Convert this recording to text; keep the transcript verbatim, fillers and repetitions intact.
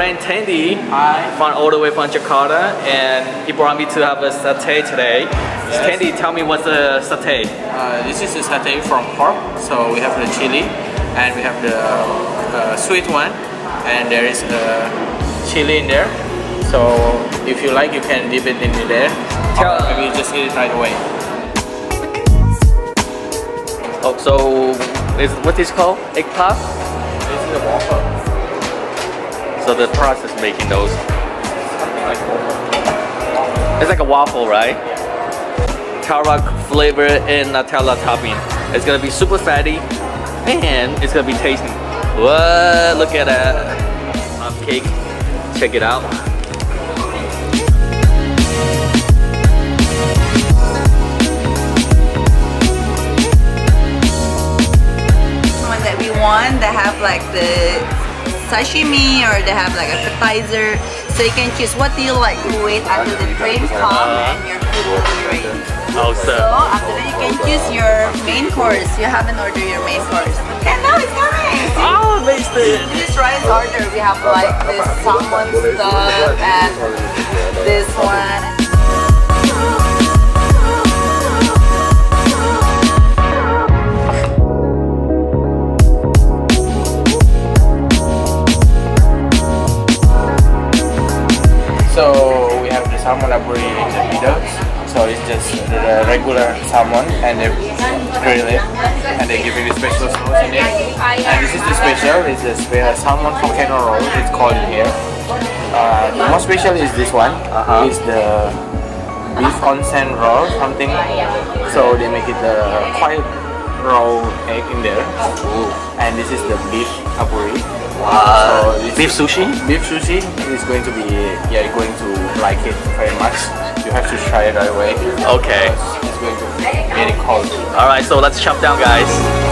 friend Tandy Hi. From all the way from Jakarta, and he brought me to have a satay today. Yes. Tandy, tell me what's the satay? Uh, this is a satay from pork, so we have the chili, and we have the uh, sweet one, and there is the chili in there. So if you like, you can dip it in there, or maybe you just eat it right away. Oh, so is what is called egg puff? This is a waffle. So the process making those. Something like waffle. It's like a waffle, right? Yeah. Taro flavor and Nutella topping. It's gonna be super fatty, and it's gonna be tasty. What? Look at that um, cake. Check it out. One that we want, they have like the sashimi, or they have like appetizer, so you can choose what do you like to wait until the train comes and your food will be ready. Also, so after that you can choose your main course. You haven't ordered your main course, and now it's coming. Oh, amazing! This rice order, we have like this salmon stuff and this one. So we have the salmon aburi in the middle, so it's just the regular salmon, and they grill it, and they give it a special sauce in it. And this is the special, it's the salmon volcano roll, it's called here. Uh, the most special is this one, uh-huh. It's the beef onsen roll something, so they make it the quite raw egg in there. Ooh. And this is the beef aburi. Wow. So beef sushi? Beef sushi is going to be, yeah, you're going to like it very much. You have to try it right away. Okay. It's going to be very cold. Alright, so let's chop down, guys.